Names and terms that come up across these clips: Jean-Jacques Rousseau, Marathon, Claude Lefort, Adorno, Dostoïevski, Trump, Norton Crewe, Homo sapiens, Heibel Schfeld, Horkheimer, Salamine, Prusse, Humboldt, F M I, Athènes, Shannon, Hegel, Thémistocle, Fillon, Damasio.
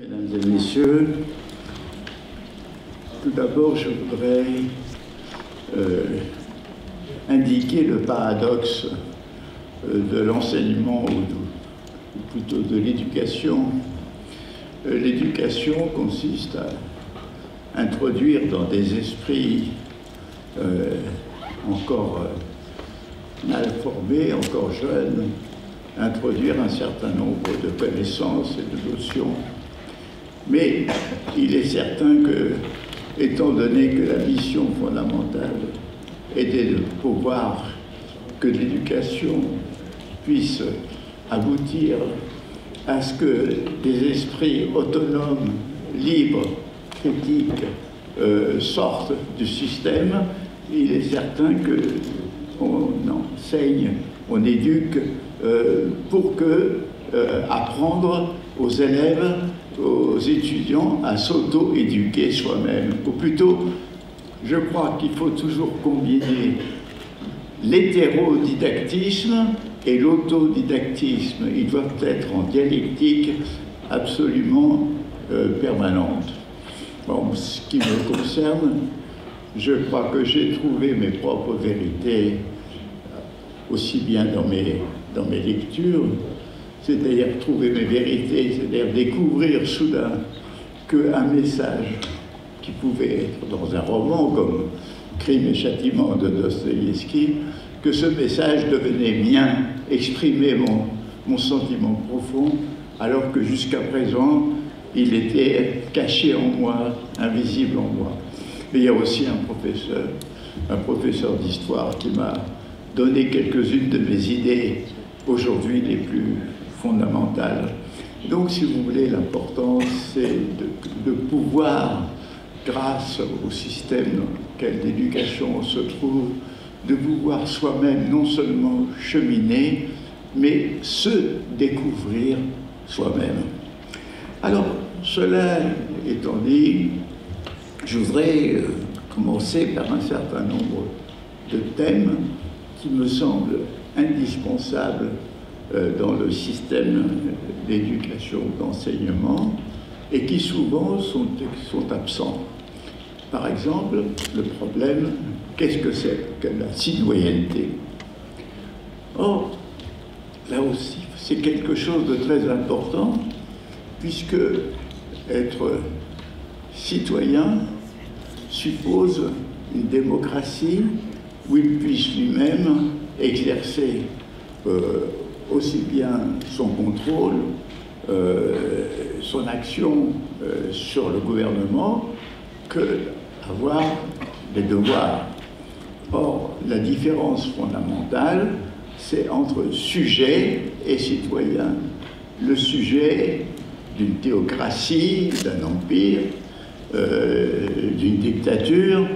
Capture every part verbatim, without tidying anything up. Mesdames et messieurs, tout d'abord je voudrais euh, indiquer le paradoxe euh, de l'enseignement, ou, ou plutôt de l'éducation. Euh, l'éducation consiste à introduire dans des esprits euh, encore euh, mal formés, encore jeunes, introduire un certain nombre de connaissances et de notions. Mais il est certain que, étant donné que la mission fondamentale était de pouvoir que l'éducation puisse aboutir à ce que des esprits autonomes, libres, critiques euh, sortent du système, il est certain qu'on enseigne, on éduque euh, pour que euh, apprendre aux élèves, aux étudiants à s'auto-éduquer soi-même. Ou plutôt, je crois qu'il faut toujours combiner l'hétérodidactisme et l'autodidactisme. Ils doivent être en dialectique absolument euh, permanente. Bon, ce qui me concerne, je crois que j'ai trouvé mes propres vérités aussi bien dans mes, dans mes lectures, c'est-à-dire trouver mes vérités, c'est-à-dire découvrir soudain qu'un message qui pouvait être dans un roman comme Crime et Châtiment de Dostoïevski, que ce message devenait mien, exprimait mon, mon sentiment profond, alors que jusqu'à présent, il était caché en moi, invisible en moi. Mais il y a aussi un professeur, un professeur d'histoire qui m'a donné quelques-unes de mes idées, aujourd'hui les plus fondamentale. Donc, si vous voulez, l'important, c'est de, de pouvoir, grâce au système dans lequel l'éducation se trouve, de pouvoir soi-même non seulement cheminer, mais se découvrir soi-même. Alors, cela étant dit, je voudrais commencer par un certain nombre de thèmes qui me semblent indispensables dans le système d'éducation, d'enseignement, et qui souvent sont, sont absents. Par exemple, le problème, qu'est-ce que c'est que la citoyenneté? Or, là aussi, c'est quelque chose de très important, puisque être citoyen suppose une démocratie où il puisse lui-même exercer euh, aussi bien son contrôle, euh, son action euh, sur le gouvernement, que avoir des devoirs. Or, la différence fondamentale, c'est entre sujet et citoyen. Le sujet d'une théocratie, d'un empire, euh, d'une dictature,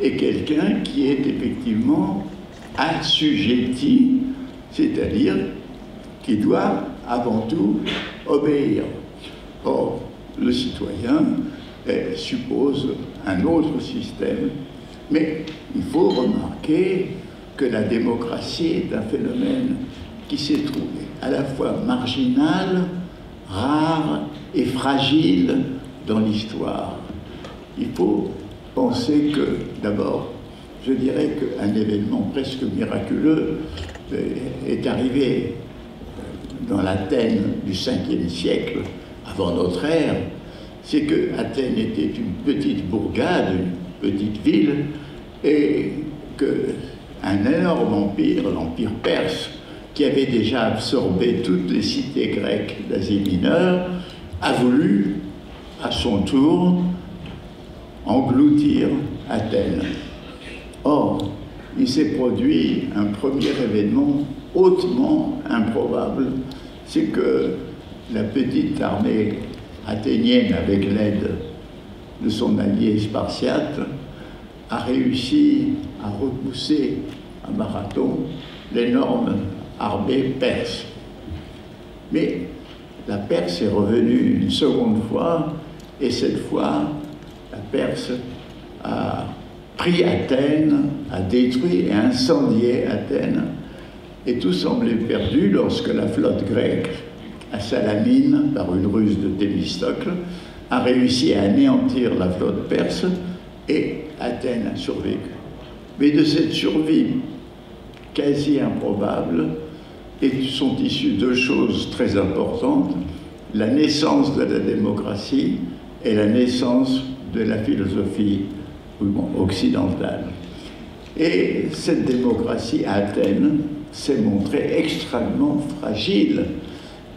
est quelqu'un qui est effectivement assujetti, c'est-à-dire qui doit avant tout obéir. Or, le citoyen eh, suppose un autre système, mais il faut remarquer que la démocratie est un phénomène qui s'est trouvé à la fois marginal, rare et fragile dans l'histoire. Il faut penser que, d'abord, je dirais qu'un événement presque miraculeux est arrivé dans l'Athènes du cinquième siècle, avant notre ère, c'est que Athènes était une petite bourgade, une petite ville, et qu'un énorme empire, l'empire perse, qui avait déjà absorbé toutes les cités grecques d'Asie mineure, a voulu, à son tour, engloutir Athènes. Or, il s'est produit un premier événement hautement improbable, c'est que la petite armée athénienne, avec l'aide de son allié Spartiate, a réussi à repousser à Marathon l'énorme armée perse. Mais la Perse est revenue une seconde fois, et cette fois, la Perse a pris Athènes, a détruit et incendié Athènes, et tout semblait perdu lorsque la flotte grecque, à Salamine par une ruse de Thémistocle, a réussi à anéantir la flotte perse et Athènes a survécu. Mais de cette survie quasi improbable sont issues deux choses très importantes, la naissance de la démocratie et la naissance de la philosophie occidentale. Et cette démocratie à Athènes s'est montrée extrêmement fragile.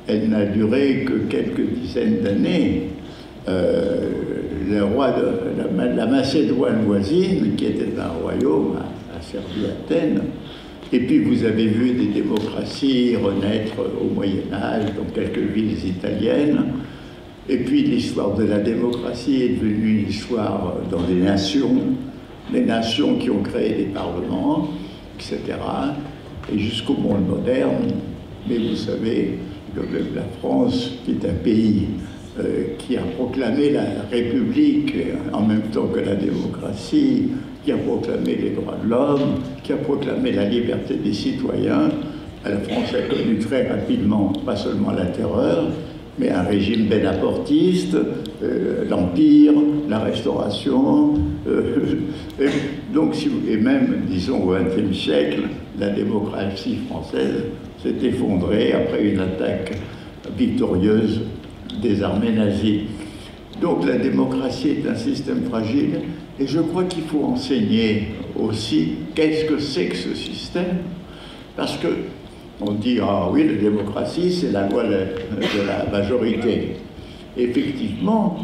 Elle n'a duré que quelques dizaines d'années. Euh, le roi de la, la Macédoine voisine, qui était un royaume, a, a servi Athènes. Et puis vous avez vu des démocraties renaître au Moyen-Âge, dans quelques villes italiennes. Et puis l'histoire de la démocratie est devenue une histoire dans les nations, les nations qui ont créé des parlements, et cetera. Et jusqu'au monde moderne, mais vous savez, même la France, qui est un pays euh, qui a proclamé la République en même temps que la démocratie, qui a proclamé les droits de l'homme, qui a proclamé la liberté des citoyens, la France a connu très rapidement, pas seulement la terreur, mais un régime bonapartiste, euh, l'Empire, la Restauration, euh, et, donc, si vous, et même, disons, au vingtième siècle, la démocratie française s'est effondrée après une attaque victorieuse des armées nazies. Donc la démocratie est un système fragile, et je crois qu'il faut enseigner aussi qu'est-ce que c'est que ce système, parce que on dit « Ah oui, la démocratie, c'est la loi de la majorité ». Effectivement,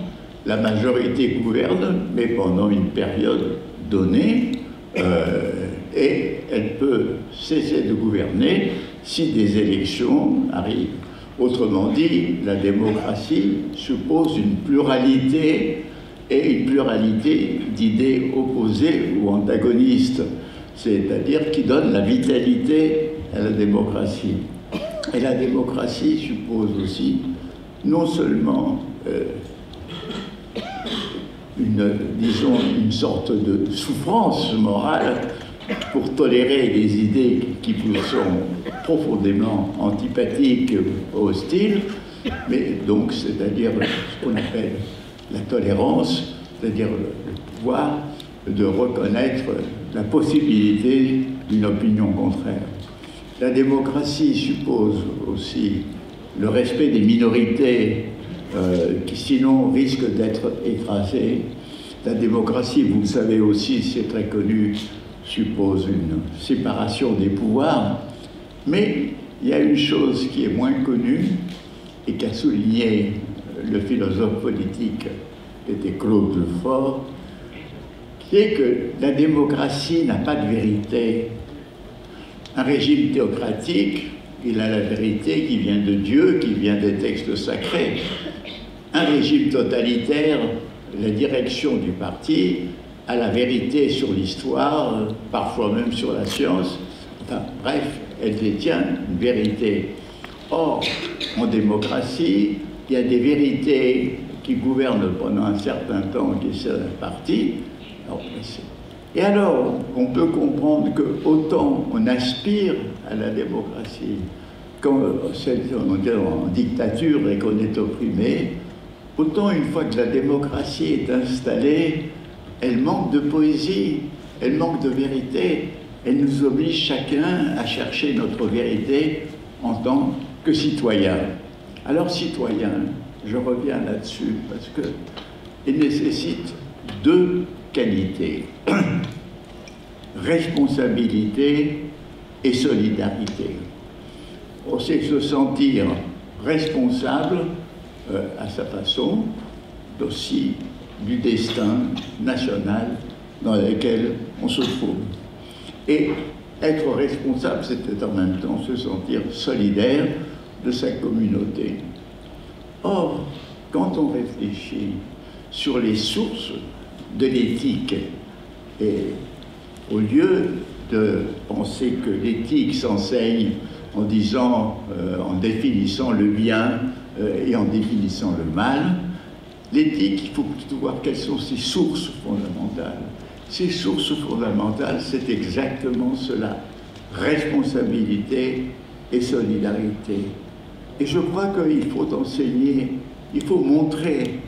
la majorité gouverne, mais pendant une période donnée, euh, et elle peut cesser de gouverner si des élections arrivent. Autrement dit, la démocratie suppose une pluralité, et une pluralité d'idées opposées ou antagonistes, c'est-à-dire qui donne la vitalité à la démocratie. Et la démocratie suppose aussi non seulement euh, une, disons, une sorte de souffrance morale pour tolérer des idées qui vous sont profondément antipathiques ou hostiles, mais donc c'est-à-dire ce qu'on appelle la tolérance, c'est-à-dire le pouvoir de reconnaître la possibilité d'une opinion contraire. La démocratie suppose aussi le respect des minorités euh, qui sinon risquent d'être écrasées. La démocratie, vous le savez aussi, c'est très connu, suppose une séparation des pouvoirs. Mais il y a une chose qui est moins connue et qu'a souligné le philosophe politique, c'était Claude Lefort, qui est que la démocratie n'a pas de vérité. Un régime théocratique, il a la vérité qui vient de Dieu, qui vient des textes sacrés. Un régime totalitaire, la direction du parti a la vérité sur l'histoire, parfois même sur la science. Enfin, bref, elle détient une vérité. Or, en démocratie, il y a des vérités qui gouvernent pendant un certain temps, qui sont parties. Et alors, on peut comprendre que autant on aspire à la démocratie quand on est en dictature et qu'on est opprimé, autant une fois que la démocratie est installée, elle manque de poésie, elle manque de vérité, elle nous oblige chacun à chercher notre vérité en tant que citoyen. Alors citoyen, je reviens là-dessus parce qu'il nécessite deux qualités, responsabilité et solidarité. On sait se sentir responsable euh, à sa façon aussi du destin national dans lequel on se trouve. Et être responsable, c'était en même temps se sentir solidaire de sa communauté. Or, quand on réfléchit sur les sources de l'éthique, et au lieu de penser que l'éthique s'enseigne en disant, euh, en définissant le bien euh, et en définissant le mal, l'éthique, il faut plutôt voir quelles sont ses sources fondamentales. Ses sources fondamentales, c'est exactement cela, responsabilité et solidarité. Et je crois qu'il faut enseigner, il faut montrer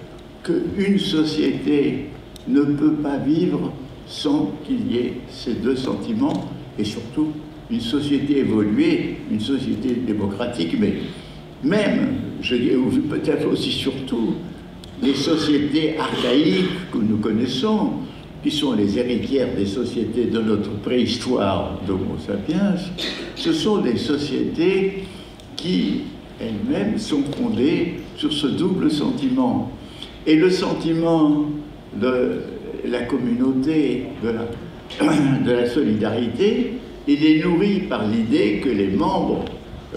qu'une société ne peut pas vivre sans qu'il y ait ces deux sentiments, et surtout une société évoluée, une société démocratique, mais même, je dis, ou peut-être aussi surtout, les sociétés archaïques que nous connaissons, qui sont les héritières des sociétés de notre préhistoire d'Homo sapiens, ce sont des sociétés qui, elles-mêmes, sont fondées sur ce double sentiment. Et le sentiment de la communauté, de la, de la solidarité, il est nourri par l'idée que les membres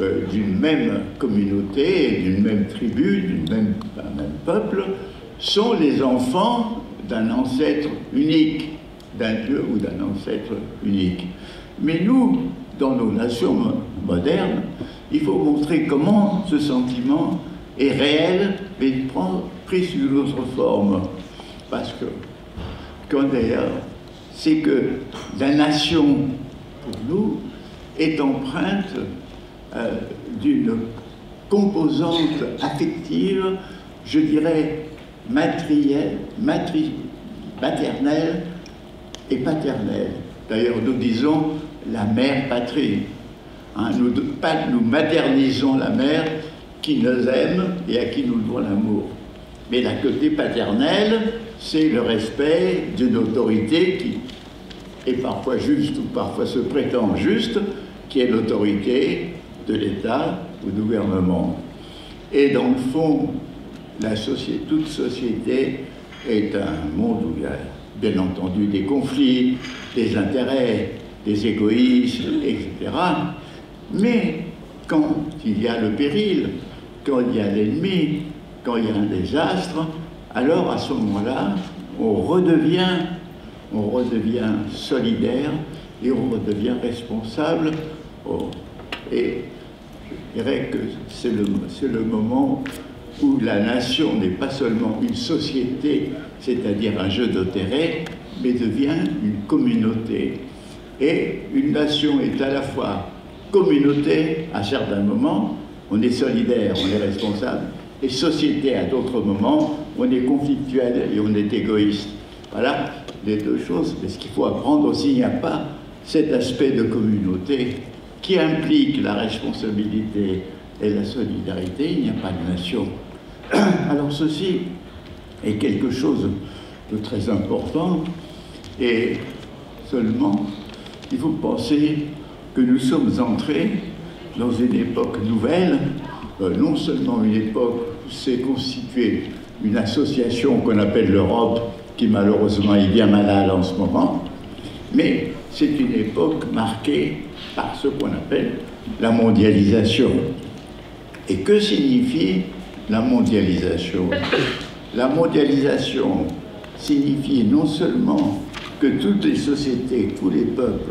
euh, d'une même communauté, d'une même tribu, d'un même, même peuple, sont les enfants d'un ancêtre unique, d'un dieu ou d'un ancêtre unique. Mais nous, dans nos nations modernes, il faut montrer comment ce sentiment est réel, mais il prend pris sous une autre forme. Parce que, quand d'ailleurs, c'est que la nation, pour nous, est empreinte euh, d'une composante affective, je dirais, matrielle, matri, maternelle et paternelle. D'ailleurs, nous disons la mère patrie. Hein, nous, nous maternisons la mère qui nous aime et à qui nous devons l'amour. Mais la côté paternelle, c'est le respect d'une autorité qui est parfois juste ou parfois se prétend juste, qui est l'autorité de l'État ou du gouvernement. Et dans le fond, la société, toute société est un monde où il y a bien entendu des conflits, des intérêts, des égoïsmes, et cetera. Mais quand il y a le péril, quand il y a l'ennemi, quand il y a un désastre, alors à ce moment-là, on redevient, on redevient solidaire et on redevient responsable. Oh. Et je dirais que c'est le, c'est le moment où la nation n'est pas seulement une société, c'est-à-dire un jeu d'intérêt, mais devient une communauté. Et une nation est à la fois communauté, à certains moments, on est solidaire, on est responsable, et société, à d'autres moments, on est conflictuel et on est égoïste. Voilà les deux choses. Mais ce qu'il faut apprendre aussi, il n'y a pas cet aspect de communauté qui implique la responsabilité et la solidarité. Il n'y a pas de nation. Alors ceci est quelque chose de très important. Et seulement, il faut penser que nous sommes entrés dans une époque nouvelle, euh, non seulement une époque s'est constituée une association qu'on appelle l'Europe, qui malheureusement est bien malade en ce moment, mais c'est une époque marquée par ce qu'on appelle la mondialisation. Et que signifie la mondialisation? La mondialisation signifie non seulement que toutes les sociétés, tous les peuples,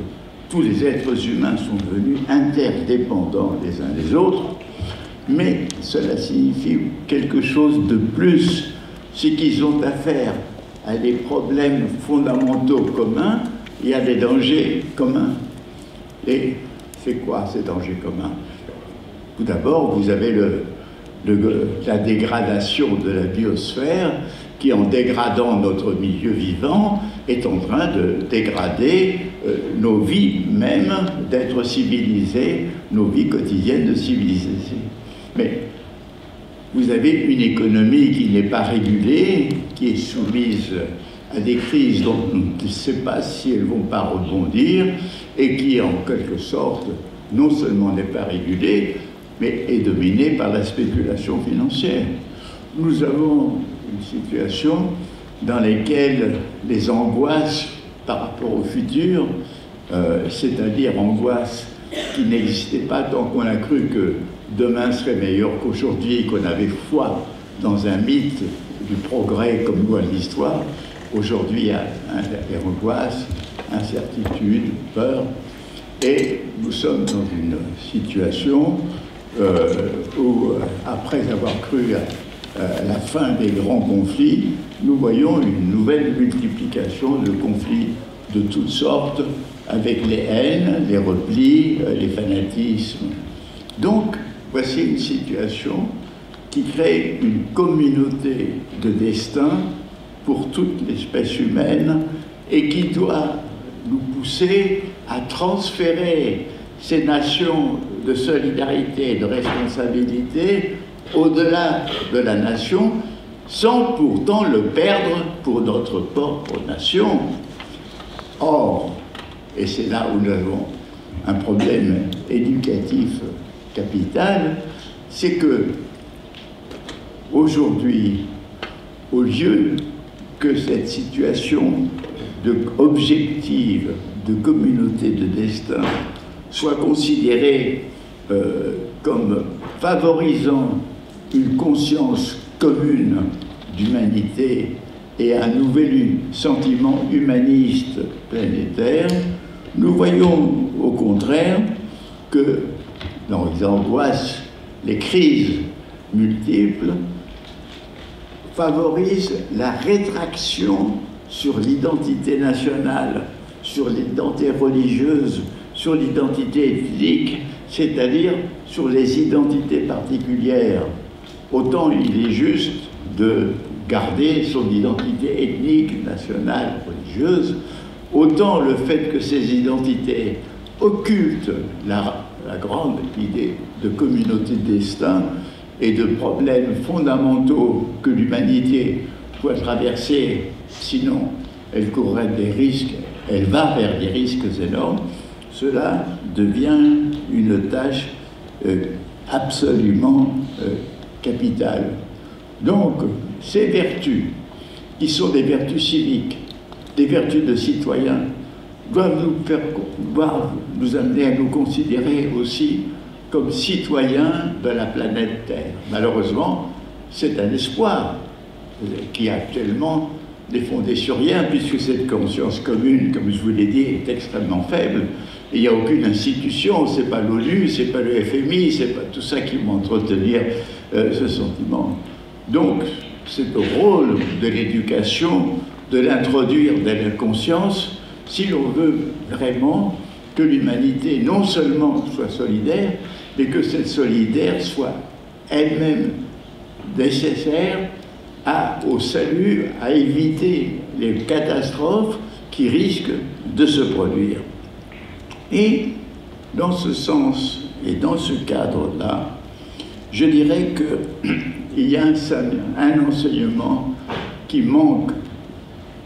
tous les êtres humains sont devenus interdépendants les uns des autres, mais cela signifie quelque chose de plus, c'est qu'ils ont affaire à des problèmes fondamentaux communs et à des dangers communs. Et c'est quoi ces dangers communs? Tout d'abord, vous avez le, le, la dégradation de la biosphère qui, en dégradant notre milieu vivant, est en train de dégrader euh, nos vies même d'être civilisées, nos vies quotidiennes de civilisés. Mais vous avez une économie qui n'est pas régulée, qui est soumise à des crises dont on ne sait pas si elles vont pas rebondir, et qui, en quelque sorte, non seulement n'est pas régulée, mais est dominée par la spéculation financière. Nous avons une situation dans laquelle les angoisses par rapport au futur, euh, c'est-à-dire angoisses qui n'existaient pas tant qu'on a cru que demain serait meilleur qu'aujourd'hui, qu'on avait foi dans un mythe du progrès comme loi de l'histoire. Aujourd'hui, il y a angoisse, incertitude, peur. Et nous sommes dans une situation euh, où, après avoir cru à, à la fin des grands conflits, nous voyons une nouvelle multiplication de conflits de toutes sortes, avec les haines, les replis, les fanatismes. Donc, voici une situation qui crée une communauté de destin pour toute l'espèce humaine et qui doit nous pousser à transférer ces nations de solidarité et de responsabilité au-delà de la nation, sans pourtant le perdre pour notre propre nation. Or, et c'est là où nous avons un problème éducatif capital, c'est que aujourd'hui, au lieu que cette situation de objective de communauté de destin soit considérée euh, comme favorisant une conscience commune d'humanité et un nouvel sentiment humaniste planétaire, nous voyons au contraire que dans les angoisses, les crises multiples favorisent la rétraction sur l'identité nationale, sur l'identité religieuse, sur l'identité ethnique, c'est-à-dire sur les identités particulières. Autant il est juste de garder son identité ethnique, nationale, religieuse, autant le fait que ces identités occultent la, la grande idée de communauté de destin et de problèmes fondamentaux que l'humanité doit traverser, sinon elle courrait des risques, elle va vers des risques énormes, cela devient une tâche euh, absolument euh, capitale. Donc, ces vertus, qui sont des vertus civiques, des vertus de citoyens, doivent nous, faire, doivent nous amener à nous considérer aussi comme citoyens de la planète Terre. Malheureusement, c'est un espoir qui actuellement n'est fondé sur rien, puisque cette conscience commune, comme je vous l'ai dit, est extrêmement faible. Et il n'y a aucune institution, c'est pas l'ONU, c'est pas le F M I, c'est pas tout ça qui va entretenir euh, ce sentiment. Donc, c'est au rôle de l'éducation de l'introduire dans la conscience si l'on veut vraiment que l'humanité non seulement soit solidaire, mais que cette solidaire soit elle-même nécessaire à, au salut, à éviter les catastrophes qui risquent de se produire. Et dans ce sens et dans ce cadre-là, je dirais qu'il y a un, un enseignement qui manque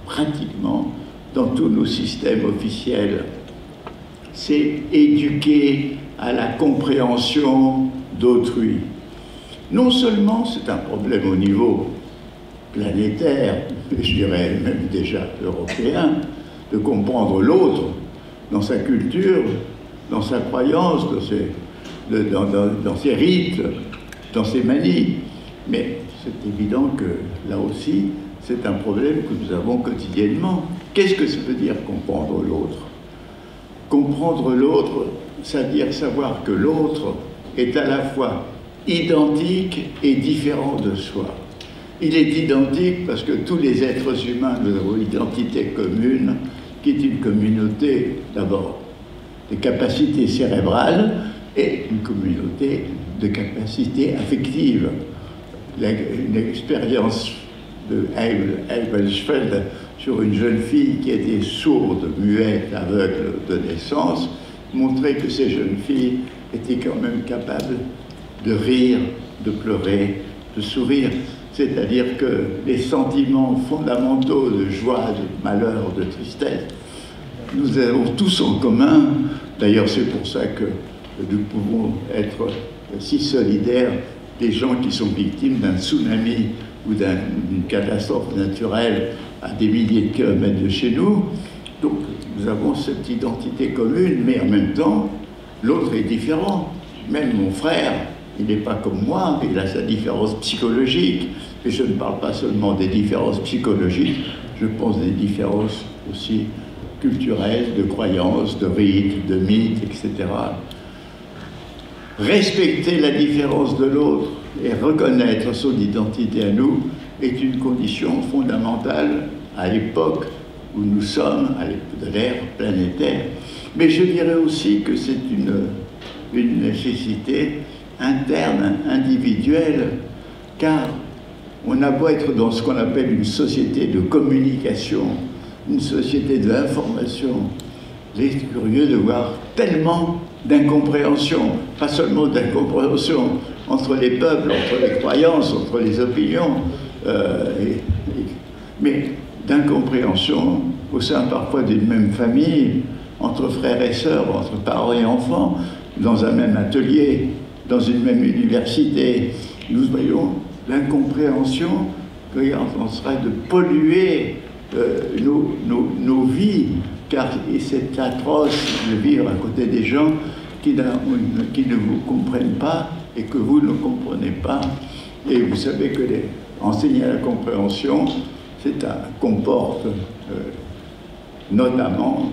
pratiquement dans tous nos systèmes officiels. C'est éduquer à la compréhension d'autrui. Non seulement c'est un problème au niveau planétaire, je dirais même déjà européen, de comprendre l'autre dans sa culture, dans sa croyance, dans ses, dans, dans, dans ses rites, dans ses manies. Mais c'est évident que là aussi, c'est un problème que nous avons quotidiennement. Qu'est-ce que ça veut dire comprendre l'autre? Comprendre l'autre, ça veut dire savoir que l'autre est à la fois identique et différent de soi. Il est identique parce que tous les êtres humains, nous avons une identité commune, qui est une communauté d'abord de capacités cérébrales et une communauté de capacités affectives. La, une expérience de Heibel Schfeld sur une jeune fille qui était sourde, muette, aveugle de naissance, montrait que ces jeunes filles étaient quand même capables de rire, de pleurer, de sourire. C'est-à-dire que les sentiments fondamentaux de joie, de malheur, de tristesse, nous avons tous en commun. D'ailleurs, c'est pour ça que nous pouvons être si solidaires des gens qui sont victimes d'un tsunami ou d'une catastrophe naturelle à des milliers de kilomètres de chez nous. Donc, nous avons cette identité commune, mais en même temps, l'autre est différent. Même mon frère, il n'est pas comme moi, il a sa différence psychologique. Et je ne parle pas seulement des différences psychologiques, je pense des différences aussi culturelles, de croyances, de rites, de mythes, et cetera. Respecter la différence de l'autre et reconnaître son identité à nous est une condition fondamentale à l'époque où nous sommes, à l'époque de l'ère planétaire. Mais je dirais aussi que c'est une, une nécessité interne, individuelle, car on a beau être dans ce qu'on appelle une société de communication, une société de l'information, j'ai été curieux de voir tellement d'incompréhension, pas seulement d'incompréhension entre les peuples, entre les croyances, entre les opinions, euh, et, et, mais d'incompréhension au sein parfois d'une même famille, entre frères et sœurs, entre parents et enfants, dans un même atelier, dans une même université. Nous voyons l'incompréhension qui est en train de polluer euh, nos, nos, nos vies, car c'est atroce de vivre à côté des gens qui ne, qui ne vous comprennent pas et que vous ne comprenez pas. Et vous savez que les, enseigner à la compréhension, c'est un comporte euh, notamment,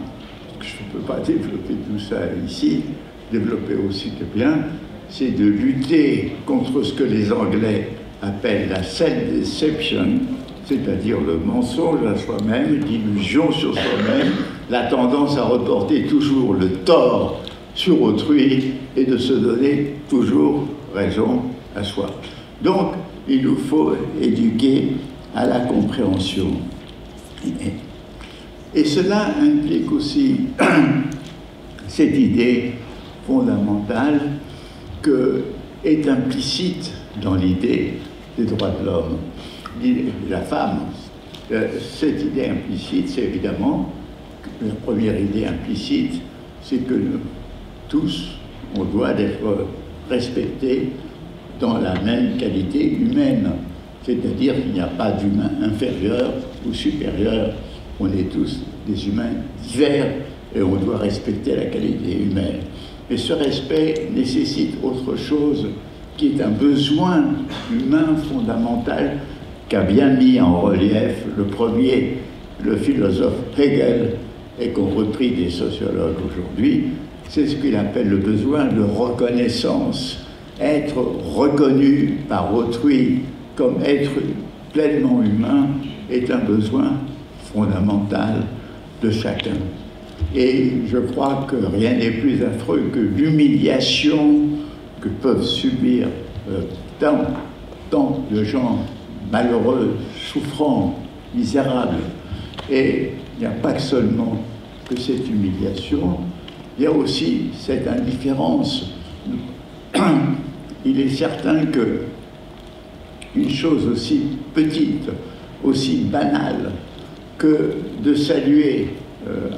je ne peux pas développer tout ça ici, développer aussi de bien, c'est de lutter contre ce que les Anglais appellent la self-deception, c'est-à-dire le mensonge à soi-même, l'illusion sur soi-même, la tendance à reporter toujours le tort sur autrui et de se donner toujours raison à soi. Donc, il nous faut éduquer à la compréhension. Et cela implique aussi cette idée fondamentale que est implicite dans l'idée des droits de l'homme, la femme. Cette idée implicite, c'est évidemment, la première idée implicite, c'est que nous, tous, on doit être respectés dans la même qualité humaine, c'est-à-dire qu'il n'y a pas d'humain inférieur ou supérieur, on est tous des humains divers et on doit respecter la qualité humaine. Et ce respect nécessite autre chose qui est un besoin humain fondamental qu'a bien mis en relief le premier, le philosophe Hegel, et qu'ont repris des sociologues aujourd'hui, c'est ce qu'il appelle le besoin de reconnaissance, être reconnu par autrui comme être pleinement humain est un besoin fondamental de chacun. Et je crois que rien n'est plus affreux que l'humiliation que peuvent subir euh, tant, tant de gens malheureux, souffrants, misérables. Et il n'y a pas seulement que cette humiliation, il y a aussi cette indifférence. Il est certain que une chose aussi petite, aussi banale, que de saluer euh,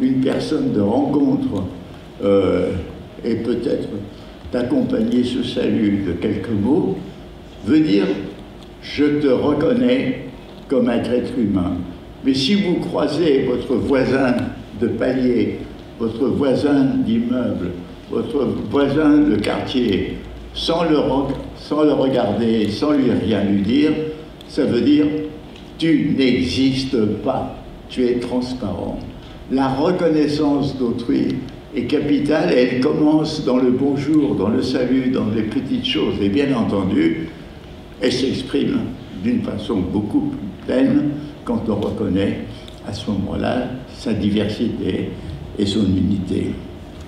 une personne de rencontre euh, et peut-être d'accompagner ce salut de quelques mots, veut dire « je te reconnais comme un être humain ». Mais si vous croisez votre voisin de palier, votre voisin d'immeuble, votre voisin de quartier, sans le, sans le regarder, sans lui rien lui dire, ça veut dire « tu n'existes pas, tu es transparent ». La reconnaissance d'autrui est capitale et elle commence dans le bonjour, dans le salut, dans les petites choses. Et bien entendu, elle s'exprime d'une façon beaucoup plus pleine quand on reconnaît à ce moment-là sa diversité et son unité.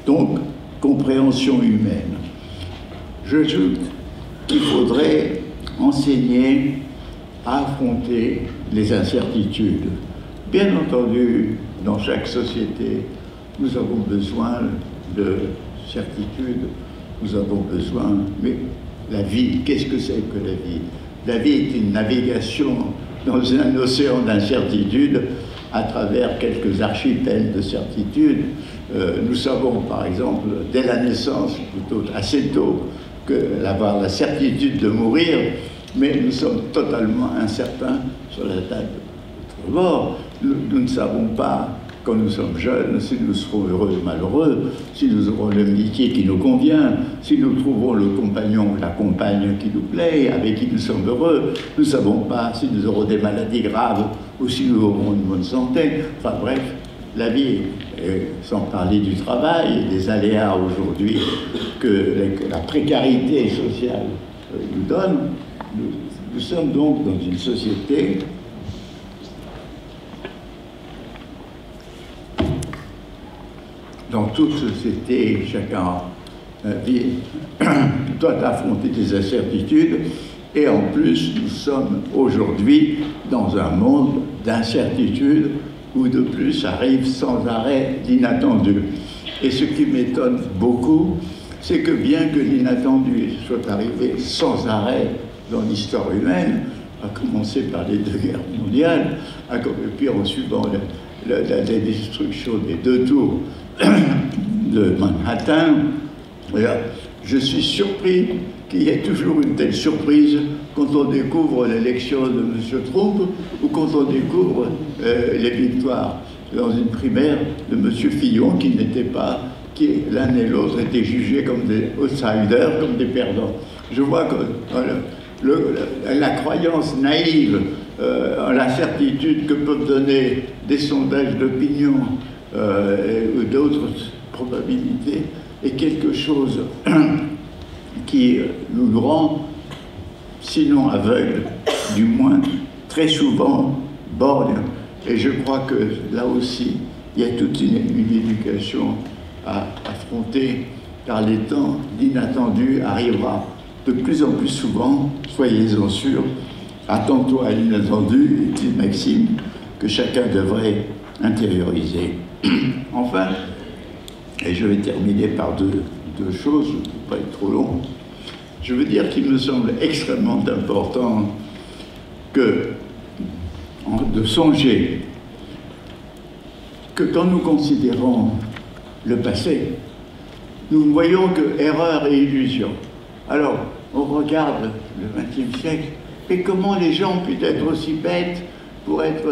Donc, compréhension humaine. J'ajoute qu'il faudrait enseigner à affronter les incertitudes. Bien entendu, dans chaque société, nous avons besoin de certitude, nous avons besoin, mais la vie, qu'est-ce que c'est que la vie? La vie est une navigation dans un océan d'incertitude à travers quelques archipels de certitudes. Euh, nous savons, par exemple, dès la naissance, plutôt assez tôt, que avoir la certitude de mourir, mais nous sommes totalement incertains sur la date de notre mort. Nous, nous ne savons pas, quand nous sommes jeunes, si nous serons heureux ou malheureux, si nous aurons le métier qui nous convient, si nous trouvons le compagnon ou la compagne qui nous plaît, avec qui nous sommes heureux. Nous ne savons pas si nous aurons des maladies graves ou si nous aurons une bonne santé. Enfin bref, la vie, et sans parler du travail, des aléas aujourd'hui que la précarité sociale nous donne, nous, nous sommes donc dans une société dans toute société, chacun qui doit affronter des incertitudes, et en plus nous sommes aujourd'hui dans un monde d'incertitudes où de plus arrive sans arrêt l'inattendu. Et ce qui m'étonne beaucoup, c'est que bien que l'inattendu soit arrivé sans arrêt dans l'histoire humaine, à commencer par les deux guerres mondiales, à, et puis en suivant la, la, la destruction des deux tours de Manhattan, je suis surpris qu'il y ait toujours une telle surprise quand on découvre l'élection de M. Trump ou quand on découvre euh, les victoires dans une primaire de M. Fillon, qui n'était pas, qui l'un et l'autre étaient jugés comme des outsiders, comme des perdants. Je vois que euh, le, la, la croyance naïve euh, à la certitude que peuvent donner des sondages d'opinion euh, ou d'autres probabilités est quelque chose qui nous rend, sinon aveugles, du moins très souvent borgnes. Et je crois que là aussi, il y a toute une, une éducation à affronter, car les temps d'inattendus arrivera de plus en plus souvent, soyez-en sûrs. Attends-toi à l'inattendu, est une maxime que chacun devrait intérioriser. Enfin, et je vais terminer par deux, deux choses, je ne peux pas être trop long. Je veux dire qu'il me semble extrêmement important que, de songer que quand nous considérons le passé, nous ne voyons que erreur et illusion. Alors, on regarde le vingtième siècle, et comment les gens ont pu être aussi bêtes pour être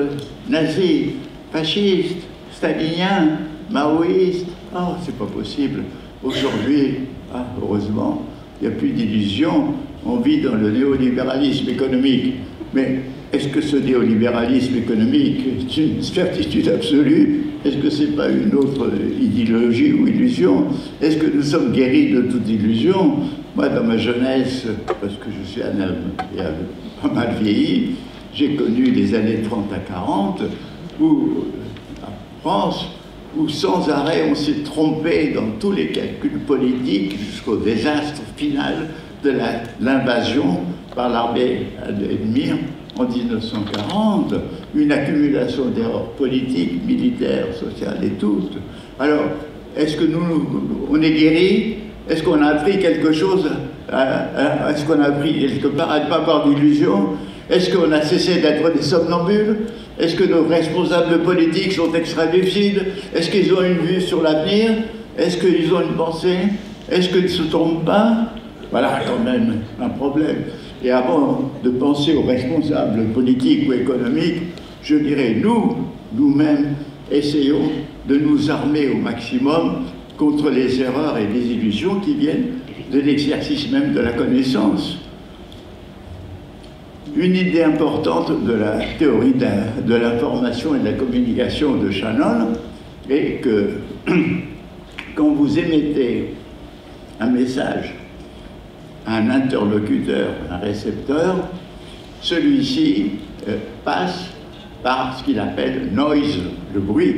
nazis, fascistes, staliniens, maoïstes. Ah, c'est pas possible. Aujourd'hui, ah, heureusement, il n'y a plus d'illusion. On vit dans le néolibéralisme économique. Mais est-ce que ce néolibéralisme économique est une certitude absolue? Est-ce que ce n'est pas une autre idéologie ou illusion? Est-ce que nous sommes guéris de toute illusion? Moi, dans ma jeunesse, parce que je suis un homme pas mal vieilli, j'ai connu les années trente à quarante, où, en France, où sans arrêt on s'est trompé dans tous les calculs politiques jusqu'au désastre final de l'invasion par l'armée ennemie en mille neuf cent quarante, une accumulation d'erreurs politiques, militaires, sociales et toutes. Alors, est-ce que nous, on est guéri? Est-ce qu'on a appris quelque chose? Est-ce qu'on a appris quelque part à ne pas avoir d'illusion? Est-ce qu'on a cessé d'être des somnambules? Est-ce que nos responsables politiques sont extrêmement lucides? Est-ce qu'ils ont une vue sur l'avenir? Est-ce qu'ils ont une pensée? Est-ce qu'ils ne se trompent pas? Voilà quand même un problème. Et avant de penser aux responsables politiques ou économiques, je dirais nous, nous-mêmes, essayons de nous armer au maximum contre les erreurs et les illusions qui viennent de l'exercice même de la connaissance. Une idée importante de la théorie de l'information et de la communication de Shannon est que quand vous émettez un message à un interlocuteur, un récepteur, celui-ci passe par ce qu'il appelle « noise », le bruit,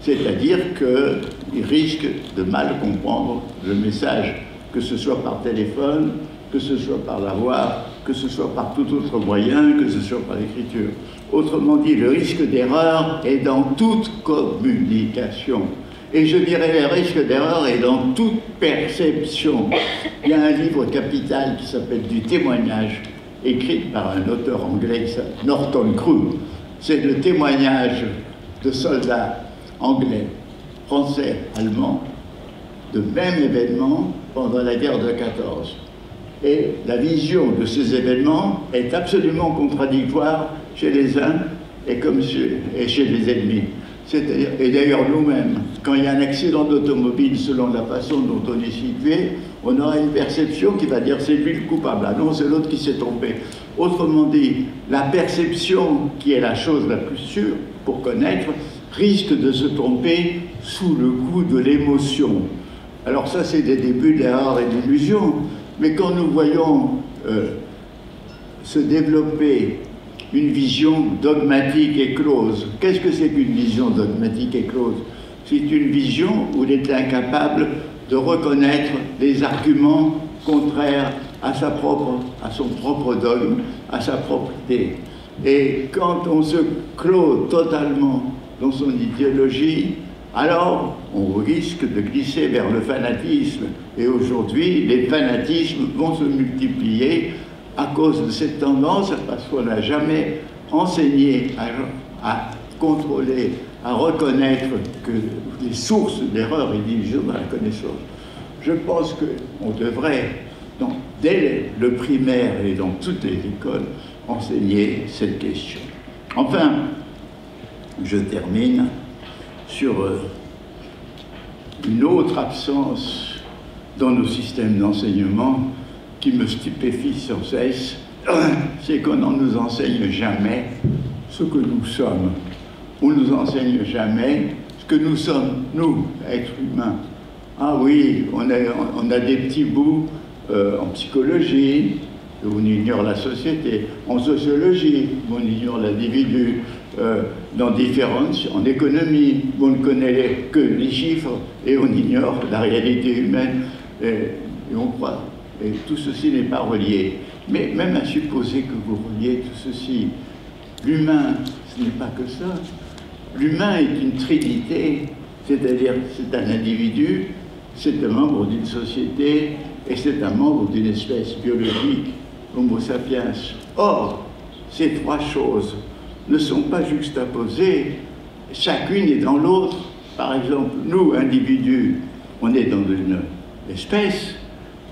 c'est-à-dire qu'il risque de mal comprendre le message, que ce soit par téléphone, que ce soit par la voix, que ce soit par tout autre moyen, que ce soit par l'écriture. Autrement dit, le risque d'erreur est dans toute communication. Et je dirais le risque d'erreur est dans toute perception. Il y a un livre capital qui s'appelle « Du témoignage », écrit par un auteur anglais, Norton Crewe. C'est le témoignage de soldats anglais, français, allemands, de même événement pendant la guerre de quatorze. Et la vision de ces événements est absolument contradictoire chez les uns et, comme chez, et chez les ennemis. C'est-à-dire, et d'ailleurs nous-mêmes, quand il y a un accident d'automobile selon la façon dont on est situé, on aura une perception qui va dire c'est lui le coupable, ah non c'est l'autre qui s'est trompé. Autrement dit, la perception qui est la chose la plus sûre pour connaître risque de se tromper sous le coup de l'émotion. Alors ça c'est des débuts d'erreur et d'illusion, mais quand nous voyons euh, se développer une vision dogmatique et close. Qu'est-ce que c'est qu'une vision dogmatique et close? C'est une vision où il est incapable de reconnaître les arguments contraires à, sa propre, à son propre dogme, à sa propre idée. Et quand on se clôt totalement dans son idéologie, alors on risque de glisser vers le fanatisme. Et aujourd'hui, les fanatismes vont se multiplier à cause de cette tendance, parce qu'on n'a jamais enseigné à, à contrôler, à reconnaître que les sources d'erreurs individuelles dans la connaissance. Je pense qu'on devrait, donc, dès le primaire et dans toutes les écoles, enseigner cette question. Enfin, je termine sur une autre absence dans nos systèmes d'enseignement qui me stupéfie sans cesse, c'est qu'on ne nous enseigne jamais ce que nous sommes. On ne nous enseigne jamais ce que nous sommes, nous, êtres humains. Ah oui, on a, on a des petits bouts euh, en psychologie, où on ignore la société, en sociologie, où on ignore l'individu, euh, dans différentes, en économie, où on ne connaît que les chiffres et on ignore la réalité humaine, et, et on croit. Et tout ceci n'est pas relié. Mais même à supposer que vous reliez tout ceci, l'humain, ce n'est pas que ça. L'humain est une trinité, c'est-à-dire c'est un individu, c'est un membre d'une société et c'est un membre d'une espèce biologique, Homo sapiens. Or, ces trois choses ne sont pas juxtaposées, chacune est dans l'autre. Par exemple, nous, individus, on est dans une espèce,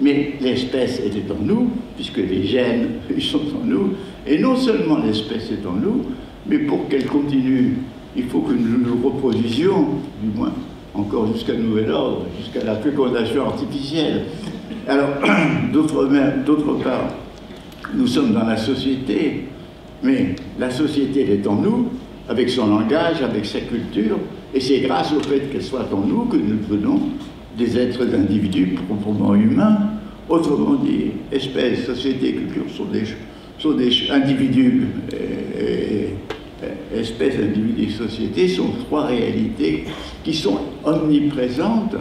mais l'espèce est en nous, puisque les gènes, ils sont en nous, et non seulement l'espèce est en nous, mais pour qu'elle continue, il faut que nous nous reproduisions, du moins, encore jusqu'à nouvel ordre, jusqu'à la fécondation artificielle. Alors, d'autre part, nous sommes dans la société, mais la société, elle est en nous, avec son langage, avec sa culture, et c'est grâce au fait qu'elle soit en nous que nous devenons des êtres d'individus proprement humains. Autrement dit, espèces, sociétés, cultures sont des, sont des individus, et, et, espèces, individus, sociétés sont trois réalités qui sont omniprésentes.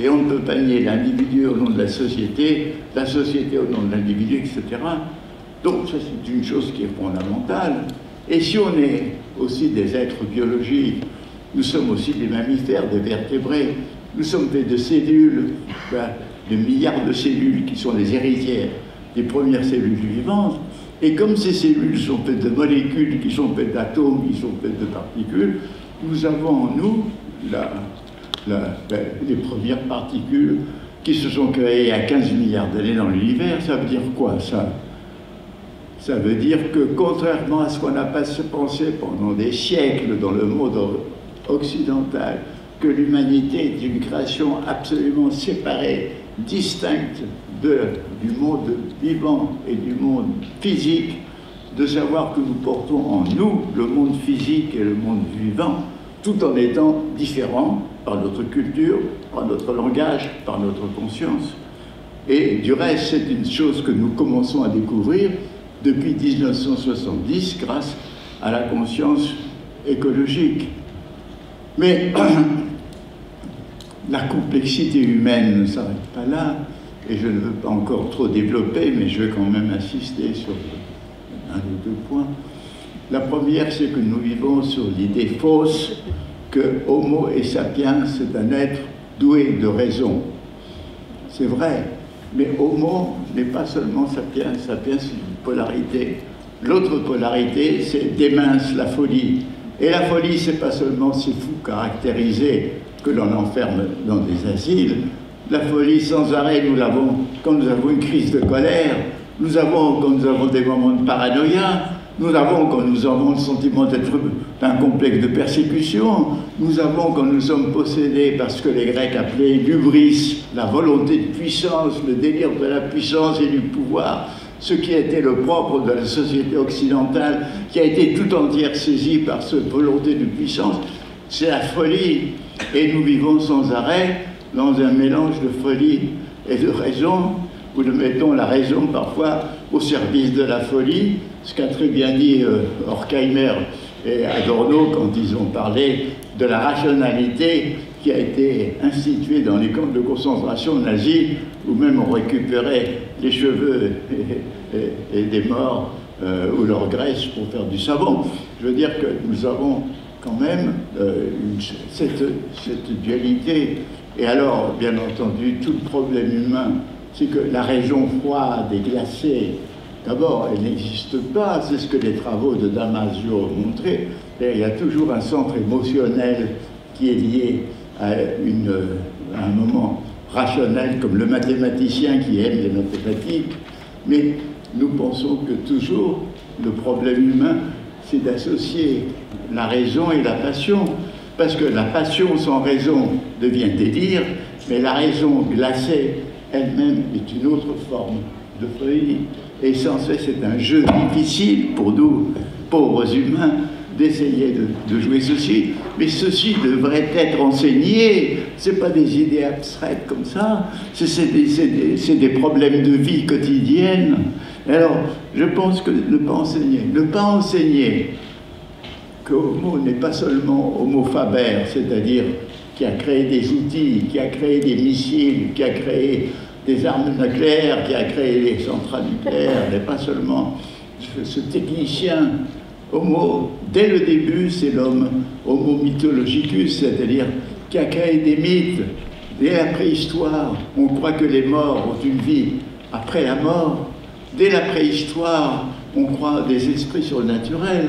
Et on ne peut pas nier l'individu au nom de la société, la société au nom de l'individu, et cetera. Donc ça, c'est une chose qui est fondamentale. Et si on est aussi des êtres biologiques, nous sommes aussi des mammifères, des vertébrés, nous sommes faits de cellules, de milliards de cellules qui sont les héritières des premières cellules vivantes. Et comme ces cellules sont faites de molécules, qui sont faites d'atomes, qui sont faites de particules, nous avons en nous la... La, ben, les premières particules qui se sont créées il y a quinze milliards d'années dans l'univers. Ça veut dire quoi, ça? Ça veut dire que, contrairement à ce qu'on a pas pensé pendant des siècles dans le monde occidental, que l'humanité est une création absolument séparée, distincte de, du monde vivant et du monde physique, de savoir que nous portons en nous le monde physique et le monde vivant, tout en étant différents, par notre culture, par notre langage, par notre conscience. Et du reste, c'est une chose que nous commençons à découvrir depuis mille neuf cent soixante-dix grâce à la conscience écologique. Mais la complexité humaine ne s'arrête pas là, et je ne veux pas encore trop développer, mais je vais quand même insister sur un ou deux points. La première, c'est que nous vivons sur l'idée fausse que Homo et sapiens, c'est un être doué de raison. C'est vrai, mais Homo n'est pas seulement sapiens, sapiens c'est une polarité. L'autre polarité, c'est démince la folie. Et la folie, c'est pas seulement ces fous caractérisés que l'on enferme dans des asiles. La folie, sans arrêt, nous l'avons quand nous avons une crise de colère, nous avons quand nous avons des moments de paranoïa, nous avons quand nous avons le sentiment d'être d'un complexe de persécution, nous avons quand nous sommes possédés par ce que les Grecs appelaient l'hubris, la volonté de puissance, le délire de la puissance et du pouvoir, ce qui était le propre de la société occidentale, qui a été tout entière saisie par cette volonté de puissance. C'est la folie, et nous vivons sans arrêt dans un mélange de folie et de raison, où nous mettons la raison parfois au service de la folie, ce qu'a très bien dit euh, Horkheimer et Adorno quand ils ont parlé de la rationalité qui a été institué dans les camps de concentration nazis, où même on récupérait les cheveux et, et, et des morts euh, ou leur graisse pour faire du savon. Je veux dire que nous avons quand même euh, une, cette, cette dualité. Et alors, bien entendu, tout problème humain, c'est que la région froide et glacée, d'abord, elle n'existe pas, c'est ce que les travaux de Damasio ont montré. Il y a toujours un centre émotionnel qui est lié à, une, à un moment rationnel, comme le mathématicien qui aime les mathématiques. Mais nous pensons que toujours, le problème humain, c'est d'associer la raison et la passion, parce que la passion sans raison devient délire, mais la raison glacée elle-même est une autre forme de folie. Et sans cesse, c'est un jeu difficile pour nous, pauvres humains, d'essayer de, de jouer ceci. Mais ceci devrait être enseigné. Ce n'est pas des idées abstraites comme ça. C'est des, des, des problèmes de vie quotidienne. Alors, je pense que ne pas enseigner, ne pas enseigner que Homo n'est pas seulement Homo faber, c'est-à-dire qui a créé des outils, qui a créé des missiles, qui a créé des armes nucléaires, qui a créé les centrales nucléaires, mais pas seulement ce technicien. Homo, dès le début, c'est l'homme homo mythologicus, c'est-à-dire qui a créé des mythes. Dès la préhistoire, on croit que les morts ont une vie après la mort. Dès la préhistoire, on croit des esprits surnaturels.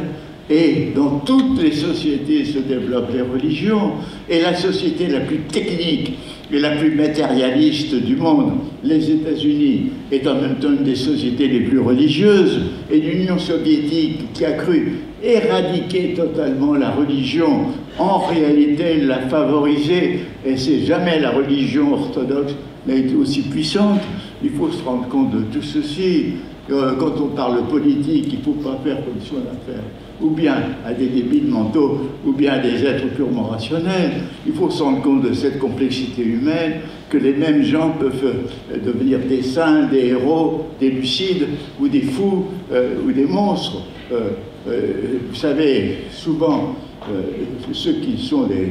Et dans toutes les sociétés se développent les religions, et la société la plus technique et la plus matérialiste du monde, les États-Unis, est en même temps une des sociétés les plus religieuses, et l'Union soviétique qui a cru éradiquer totalement la religion, en réalité elle l'a favorisée, et c'est jamais la religion orthodoxe qui a été aussi puissante. Il faut se rendre compte de tout ceci. Quand on parle politique, il ne faut pas faire comme si on a fait ou bien à des débiles mentaux, ou bien à des êtres purement rationnels. Il faut se rendre compte de cette complexité humaine, que les mêmes gens peuvent devenir des saints, des héros, des lucides, ou des fous, euh, ou des monstres. Euh, euh, vous savez, souvent, euh, ceux qui sont des,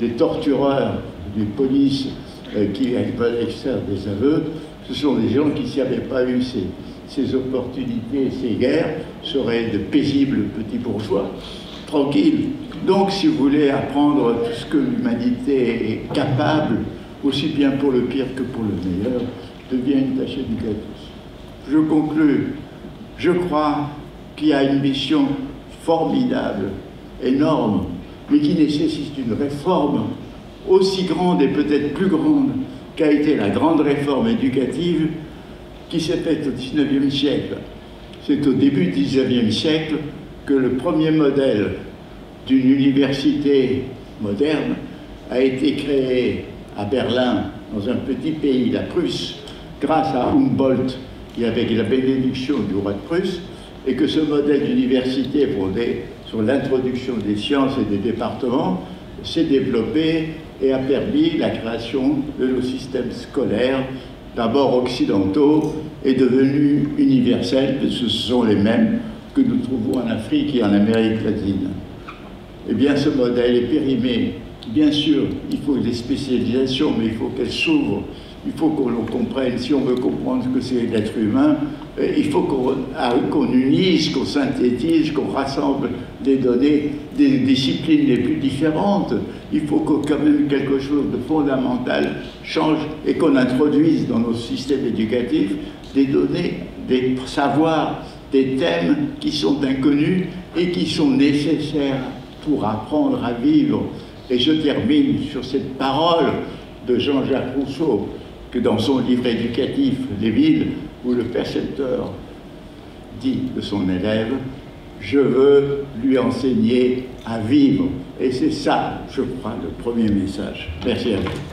des tortureurs, des polices, euh, qui veulent extraire des aveux, ce sont des gens qui, s'y avaient pas eu ces... ces opportunités, ces guerres, seraient de paisibles petits bourgeois, tranquilles. Donc, si vous voulez apprendre tout ce que l'humanité est capable, aussi bien pour le pire que pour le meilleur, devient une tâche éducatrice. Je conclus. Je crois qu'il y a une mission formidable, énorme, mais qui nécessite une réforme aussi grande et peut-être plus grande qu'a été la grande réforme éducative qui s'est faite au dix-neuvième siècle. C'est au début du dix-neuvième siècle que le premier modèle d'une université moderne a été créé à Berlin, dans un petit pays, la Prusse, grâce à Humboldt, qui avait la bénédiction du roi de Prusse, et que ce modèle d'université fondé sur l'introduction des sciences et des départements s'est développé et a permis la création de nos systèmes scolaires, d'abord occidentaux, est devenu universel, parce que ce sont les mêmes que nous trouvons en Afrique et en Amérique latine. Eh bien, ce modèle est périmé. Bien sûr, il faut des spécialisations, mais il faut qu'elles s'ouvrent. Il faut qu'on le comprenne. Si on veut comprendre ce que c'est l'être humain, il faut qu'on qu'on unisse, qu'on synthétise, qu'on rassemble des données des disciplines les plus différentes. Il faut que quand même quelque chose de fondamental change et qu'on introduise dans nos systèmes éducatifs des données, des savoirs, des thèmes qui sont inconnus et qui sont nécessaires pour apprendre à vivre. Et je termine sur cette parole de Jean-Jacques Rousseau, que dans son livre éducatif, Les villes, où le percepteur dit de son élève, je veux lui enseigner à vivre. Et c'est ça, je crois, le premier message. Merci à vous.